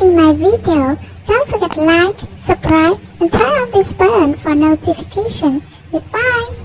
watching my video. Don't forget to like, subscribe and turn on this button for notification. Goodbye!